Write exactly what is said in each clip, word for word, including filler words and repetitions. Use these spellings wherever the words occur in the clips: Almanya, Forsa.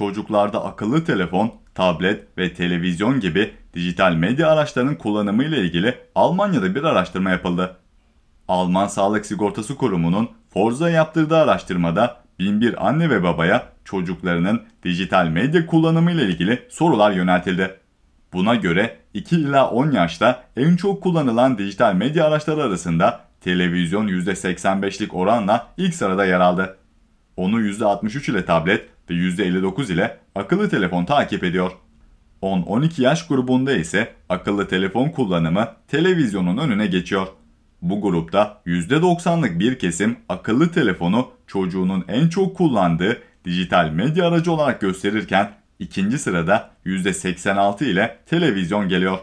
çocuklarda akıllı telefon, tablet ve televizyon gibi dijital medya araçlarının kullanımı ile ilgili Almanya'da bir araştırma yapıldı. Alman Sağlık Sigortası Kurumu'nun Forsa yaptırdığı araştırmada bin bir anne ve babaya çocuklarının dijital medya kullanımı ile ilgili sorular yöneltildi. Buna göre iki ila on yaşta en çok kullanılan dijital medya araçları arasında televizyon yüzde seksen beşlik oranla ilk sırada yer aldı. Onu yüzde altmış üç ile tablet ve yüzde elli dokuz ile akıllı telefon takip ediyor. on on iki yaş grubunda ise akıllı telefon kullanımı televizyonun önüne geçiyor. Bu grupta yüzde doksanlık bir kesim akıllı telefonu çocuğunun en çok kullandığı dijital medya aracı olarak gösterirken ikinci sırada yüzde seksen altı ile televizyon geliyor.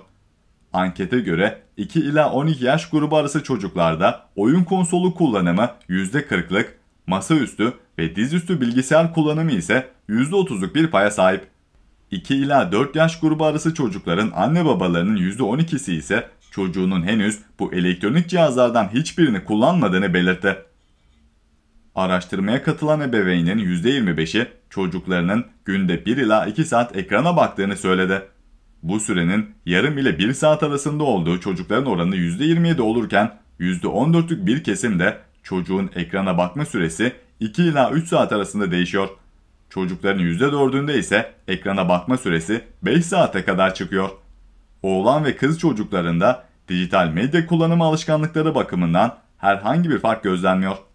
Ankete göre iki ila on iki yaş grubu arası çocuklarda oyun konsolu kullanımı yüzde kırklık, masaüstü ve dizüstü bilgisayar kullanımı ise yüzde otuzluk bir paya sahip. iki ila dört yaş grubu arası çocukların anne babalarının yüzde on ikisi ise çocuğunun henüz bu elektronik cihazlardan hiçbirini kullanmadığını belirtti. Araştırmaya katılan ebeveynin yüzde yirmi beşi çocuklarının günde bir ila iki saat ekrana baktığını söyledi. Bu sürenin yarım ile bir saat arasında olduğu çocukların oranı yüzde yirmi yedi olurken yüzde on dörtlük bir kesim de çocuğun ekrana bakma süresi iki ila üç saat arasında değişiyor. Çocukların yüzde dördünde ise ekrana bakma süresi beş saate kadar çıkıyor. Oğlan ve kız çocuklarında dijital medya kullanımı alışkanlıkları bakımından herhangi bir fark gözlenmiyor.